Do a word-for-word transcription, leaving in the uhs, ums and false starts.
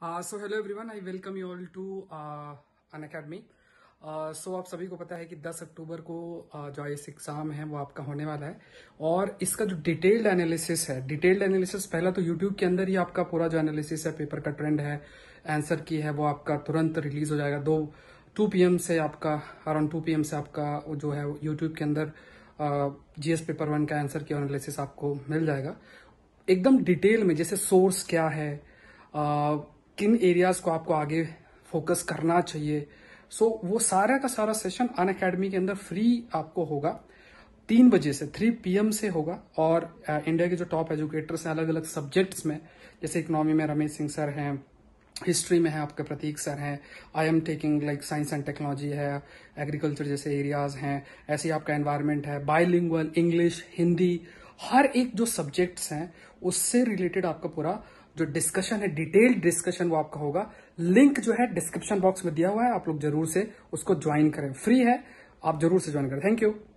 Uh, so hello everyone, I welcome you all to uh, Unacademy. Uh, so आप सभी को पता है कि दस अक्टूबर को uh, जो आई ए एस एग्जाम है वो आपका होने वाला है और इसका जो डिटेल्ड एनालिसिस है, डिटेल्ड एनालिसिस पहला तो यूट्यूब के अंदर ही आपका पूरा जो एनालिसिस है, पेपर का ट्रेंड है, आंसर की है, वो आपका तुरंत रिलीज हो जाएगा। दो टू पी एम से आपका अराउंड टू पी एम से आपका जो है यूट्यूब के अंदर जी एस पेपर वन का आंसर की एनालिसिस आपको मिल जाएगा एकदम डिटेल में, जैसे सोर्स क्या है, uh, किन एरियाज को आपको आगे फोकस करना चाहिए। सो so, वो सारा का सारा सेशन अनअकैडमी के अंदर फ्री आपको होगा, तीन बजे से थ्री पीएम से होगा। और इंडिया के जो टॉप एजुकेटर्स हैं अलग अलग सब्जेक्ट्स में, जैसे इकोनॉमी में रमेश सिंह सर हैं, हिस्ट्री में है आपके प्रतीक सर हैं, I am taking like science and technology है, एग्रीकल्चर जैसे एरियाज हैं, ऐसे ही आपका एनवायरमेंट है, बायलिंगुअल इंग्लिश हिंदी, हर एक जो सब्जेक्ट्स हैं उससे रिलेटेड आपका पूरा जो डिस्कशन है, डिटेल्ड डिस्कशन वो आपका होगा। लिंक जो है डिस्क्रिप्शन बॉक्स में दिया हुआ है, आप लोग जरूर से उसको ज्वाइन करें, फ्री है, आप जरूर से ज्वाइन करें। Thank you.